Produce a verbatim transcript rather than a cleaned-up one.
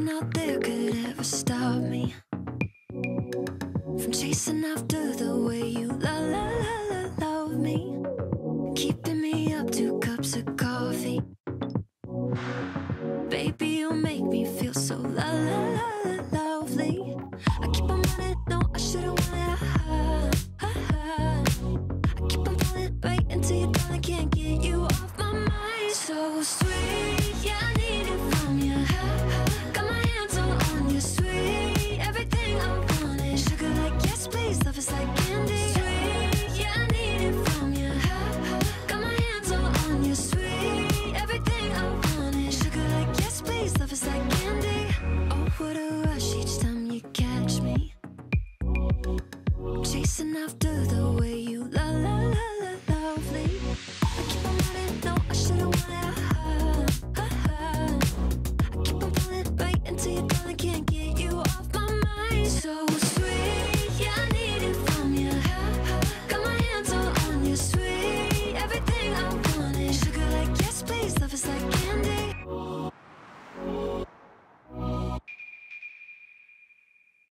nothing out there could ever stop me from chasing after the way you la la la la love me, keeping me up two cups of coffee. Baby, you make me feel so la la la la lovely. I keep on running, no, I shouldn't want it. I, I, I, I keep on pulling right until you can't get you off my mind. So sweet, yeah.